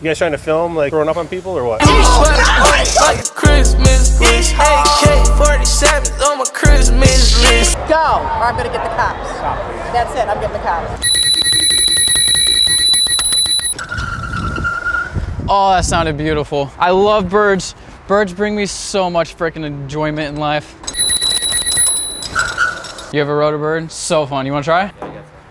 You guys trying to film, like, throwing up on people or what? Christmas list. AK-47 on my Christmas list. Go! Or I'm gonna get the cops. That's it, I'm getting the cops. Oh, that sounded beautiful. I love birds. Birds bring me so much freaking enjoyment in life. You ever rode a bird? So fun. You wanna try?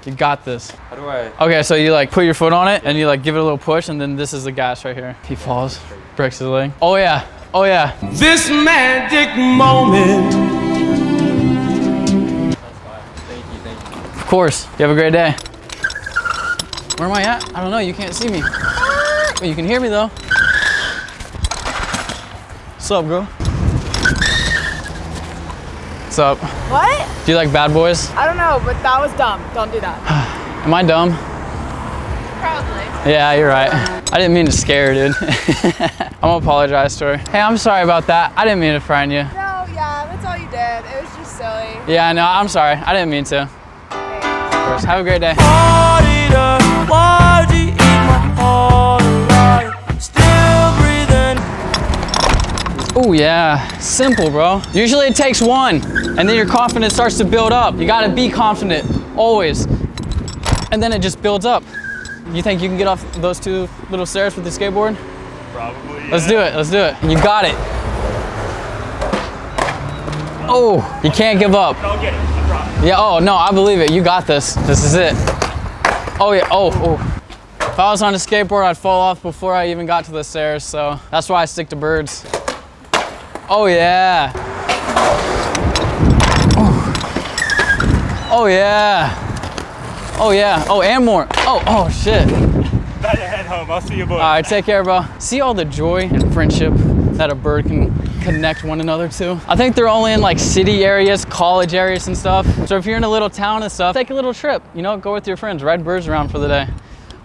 You got this. How do I? Okay, so you like put your foot on it and you like give it a little push and then this is the gas right here. He falls, breaks his leg. Oh yeah, oh yeah. This magic moment. That's fine. Thank you, thank you. Of course, you have a great day. Where am I at? I don't know, you can't see me. But you can hear me though. What's up, girl? What's up? What? Do you like bad boys? I don't know, but that was dumb. Don't do that. Am I dumb? Probably. Yeah, you're right. I didn't mean to scare her, dude. I'm gonna apologize to her. Hey, I'm sorry about that. I didn't mean to frighten you. No, yeah, that's all you did. It was just silly. Yeah, no, I'm sorry. I didn't mean to. Thanks. Of course. Have a great day. Oh yeah, simple, bro. Usually it takes one, and then your confidence starts to build up. You gotta be confident, always. And then it just builds up. You think you can get off those two little stairs with the skateboard? Probably, yeah. Let's do it, let's do it. You got it. Oh, you can't give up. I'll get it, I promise. Yeah, oh no, I believe it, you got this. This is it. Oh yeah, oh, oh. If I was on a skateboard, I'd fall off before I even got to the stairs, so that's why I stick to birds. Oh yeah. Oh yeah. Oh yeah. Oh, and more. Oh, oh shit. Better head home. I'll see you, boy. All right, take care, bro. See all the joy and friendship that a bird can connect one another to. I think they're only in like city areas, college areas and stuff. So if you're in a little town and stuff, take a little trip, you know, go with your friends, ride birds around for the day.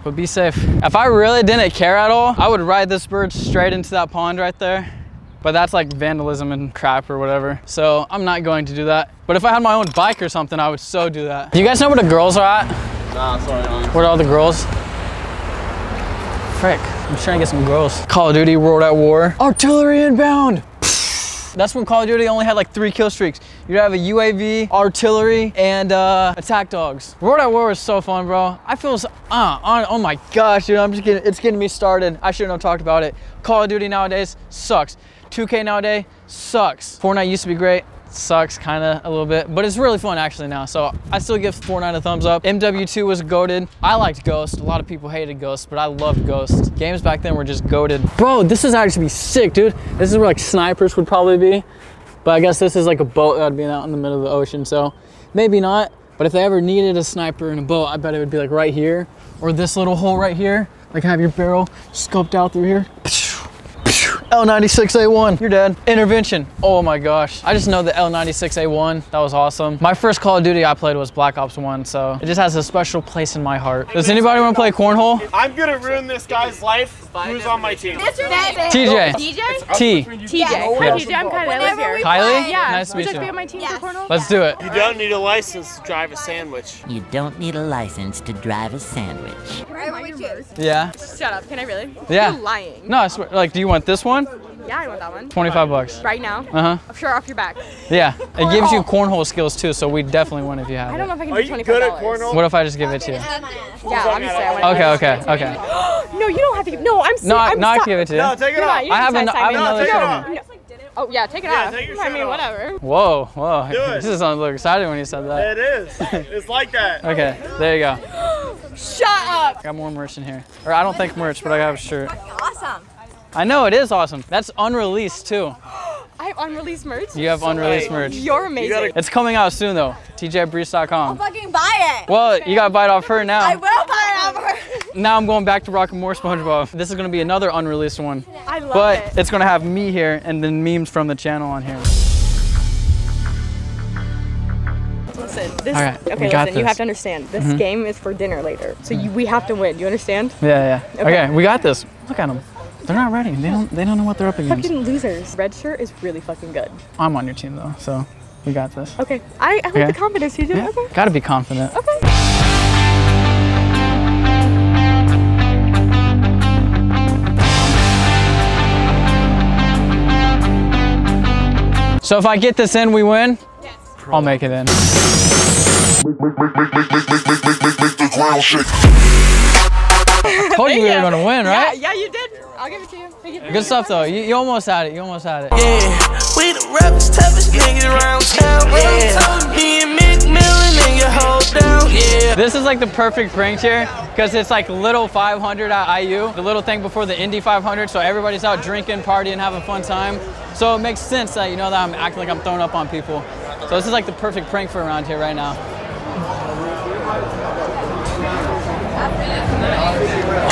But be safe. If I really didn't care at all, I would ride this bird straight into that pond right there. But that's like vandalism and crap or whatever. So I'm not going to do that. But if I had my own bike or something, I would so do that. Do you guys know where the girls are at? Nah, sorry. Where are all the girls? Frick, I'm just trying to get some girls. Call of Duty, World at War. Artillery inbound. That's when Call of Duty only had like 3 kill streaks. You'd have a UAV, artillery, and attack dogs. World at War was so fun, bro. I feel so, oh my gosh, dude, I'm just getting, it's getting me started. I shouldn't have talked about it. Call of Duty nowadays sucks. 2K nowadays sucks. Fortnite used to be great, sucks kinda a little bit, but it's really fun actually now, so I still give Fortnite a thumbs up. MW2 was goated. I liked Ghost, a lot of people hated Ghost, but I loved Ghost. Games back then were just goated. Bro, this is actually sick, dude. This is where like snipers would probably be, but I guess this is like a boat that would be out in the middle of the ocean, so maybe not, but if they ever needed a sniper in a boat, I bet it would be like right here, or this little hole right here, like have your barrel scoped out through here. L96A1, you're dead. Intervention, oh my gosh. I just know the L96A1, that was awesome. My first Call of Duty I played was Black Ops 1, so it just has a special place in my heart. Does anybody wanna play cornhole? I'm gonna ruin this guy's life, who's on my team? TJ. TJ? T. TJ. Hi TJ, I'm Kylie. Kylie? Yeah. Nice to meet you. Would you like to be on my team for cornhole? Let's do it. You don't need a license to drive a sandwich. You don't need a license to drive a sandwich. Yeah. Shut up, can I really? Yeah. You're lying. No, I swear, like, do you want this one? Yeah, I want that one. 25 bucks. Right now? Uh-huh. Sure, off your back. Yeah, cornhole. It gives you cornhole skills too, so we definitely win if you have it. I don't know if I can do $25. Are you good at cornhole? What if I just give it to you? Yeah, obviously I want it. Okay, okay, okay. No, you don't have to give, no, I'm sorry. No, I'm no, I can give it to you. No, take it off. I have another show. Oh yeah, take it off. Take your shirt off. Whatever. Whoa, whoa. Do it. This is sounds a little exciting when you said that. It is. It's like that. Okay, there you go. Shut up. Got more merch in here. Or I don't think merch, but I have a shirt. Awesome. I know, it is awesome. That's unreleased too. I have unreleased merch? You have unreleased merch. You're amazing. It's coming out soon though. TJBreese.com. I'll fucking buy it. Well, you gotta buy it off her now. I will buy it off her. Now I'm going back to rocking more SpongeBob. This is gonna be another unreleased one. I love it. But it's gonna have me here and then memes from the channel on here. Listen, this, right, okay, listen, you have to understand, this game is for dinner later. So we have to win, you understand? Yeah, yeah. Okay, we got this. Look at them. They're not ready. They don't know what they're up against. Fucking losers. Red shirt is really fucking good. I'm on your team though, so we got this. Okay. I like the confidence you do. Yeah. Okay. Gotta be confident. Okay. So if I get this in, we win? Yes. I'll make it in. Make the ground shake. I told you we were gonna win, right? Yeah, you did. I'll give it to you. Good stuff though. You almost had it. You almost had it. Yeah, we the roughest, toughest niggas around town. Yeah, me and Mick Millen and your whole town. Yeah. This is like the perfect prank chair because it's like little 500 at IU, the little thing before the Indy 500. So everybody's out drinking, partying, having a fun time. So it makes sense that you know that I'm acting like I'm throwing up on people. So this is like the perfect prank for around here right now.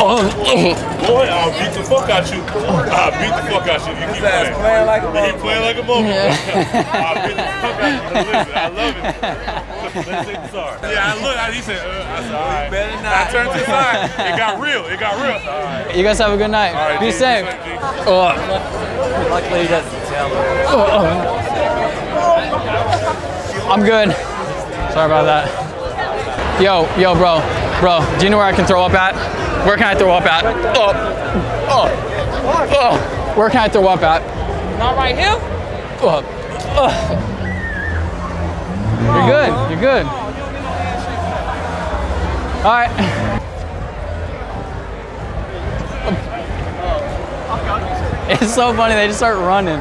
Boy, I'll beat the fuck out you. I'll beat the fuck out you. You keep playing like a motherfucker. You keep playing like a motherfucker. I'll beat the fuck out you. Listen, I love it. Let's say sorry. Yeah, he said, I said, all right. Better not. I turned to the side. It got real. It got real. All right. You guys have a good night. All right, be safe. Luckily, he doesn't tell her. I'm good. Sorry about that. Yo, bro, do you know where I can throw up at? Where can I throw up at? Where can I throw up at? Not right here? You're good. All right. It's so funny, they just start running.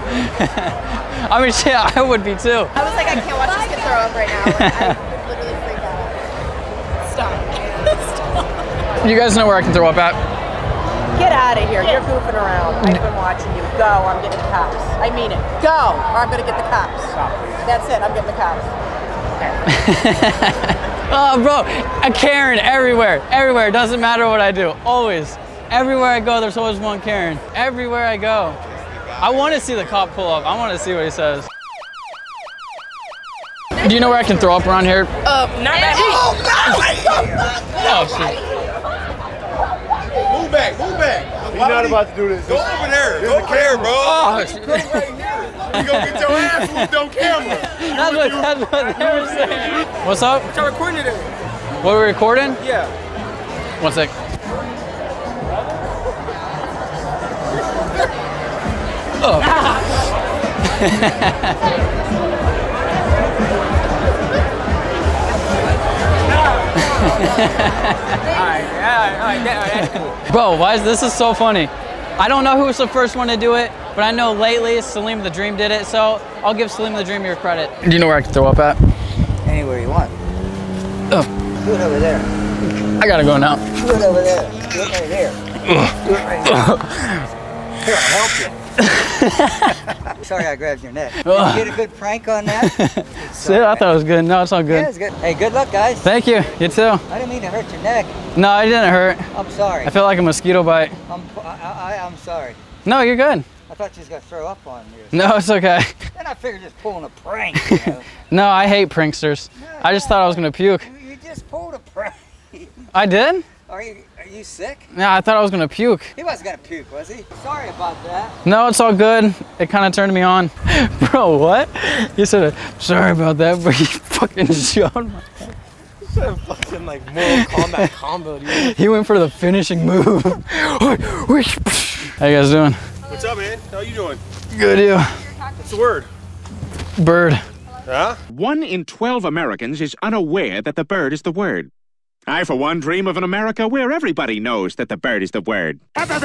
I mean, shit, I would be too. I was like, I can't watch this kid throw up right now. You guys know where I can throw up at? Get out of here. You're goofing around. I've been watching you. Go. I'm getting the cops. I mean it. Go, or I'm going to get the cops. Stop. That's it. I'm getting the cops. Okay. Oh, bro. A Karen everywhere. Everywhere. Doesn't matter what I do. Always. Everywhere I go, there's always one Karen. Everywhere I go. I want to see the cop pull up. I want to see what he says. Do you know where I can throw up around here? Not that Oh, shit. Move back. You're not about to do this. Go over there. Go over there, bro. Oh, shit. Go right here. You gonna get your ass moved on camera. That's what they were saying. What's up? What y'all recording today? What are we recording? Yeah. One sec. All right, bro, this is so funny. I don't know who was the first one to do it, but I know lately Salim the Dream did it, so I'll give Salim the Dream your credit. Do you know where I can throw up at? Anywhere you want. Do it over there. I gotta go now. Do it over there. Do it right there. Do it right there. Here, I'll help you. Sorry I grabbed your neck. Did you get a good prank on that? See, I thought it was good. No, it's all good. Yeah, it's good. Hey, good luck, guys. Thank you. You too. I didn't mean to hurt your neck. No, it didn't hurt. I'm sorry. I feel like a mosquito bite. I'm sorry. No, you're good. I thought you was going to throw up on me. No, it's okay. Then I figured just pulling a prank, you know? No, I hate pranksters. I just thought I was going to puke. You just pulled a prank. I did? Are you sick? No, I thought I was going to puke. He wasn't going to puke, was he? Sorry about that. No, it's all good. It kind of turned me on. Bro, what? You said, sorry about that, but you fucking shot my head. You said fucking like Mortal Kombat combo, dude. He went for the finishing move. How you guys doing? What's up, man? How you doing? Good, you. What's the word? Bird. Huh? 1 in 12 Americans is unaware that the bird is the word. I, for one, dream of an America where everybody knows that the bird is the word. What are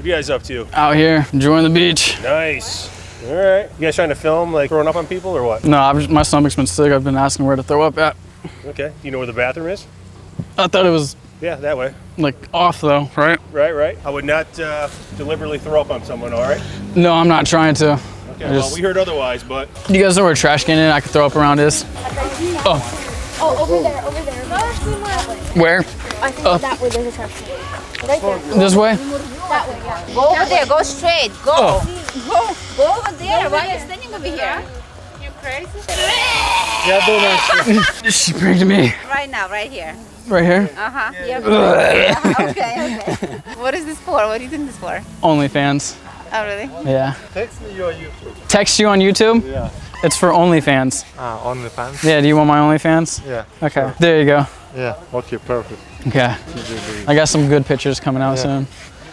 you guys up to? Out here, enjoying the beach. Nice. All right. You guys trying to film, like, throwing up on people or what? No, my stomach's been sick. I've been asking where to throw up at. Okay. Do you know where the bathroom is? I thought it was... Yeah, that way. Like, off, though, right? Right. I would not deliberately throw up on someone, all right? No, I'm not trying to. Okay, well, we heard otherwise, but... You guys know where a trash can is I can throw up around is? Oh, over there. Where? I think that way there's a trash can. Right there. This way? That way, yeah. Go over there, go straight, go. Go over there, why are you standing over here? You crazy? Yeah, do She pranked me. Right now, right here. Right here? Uh-huh. Yeah. Okay. What is this for? What are you doing this for? OnlyFans. Oh, really? Yeah. Text me on YouTube. Text you on YouTube? Yeah. It's for OnlyFans. Ah, OnlyFans? Yeah, do you want my OnlyFans? Yeah. Okay, sure. There you go. Yeah, okay, perfect. Okay. I got some good pictures coming out soon.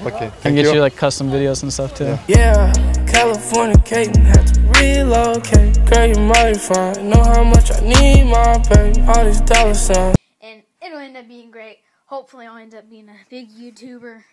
Okay. Can get you like custom videos and stuff too. Yeah, California Kate had to relocate. Girl, you might find know how much I need my baby. All these dollar signs. And it'll end up being great. Hopefully I'll end up being a big YouTuber.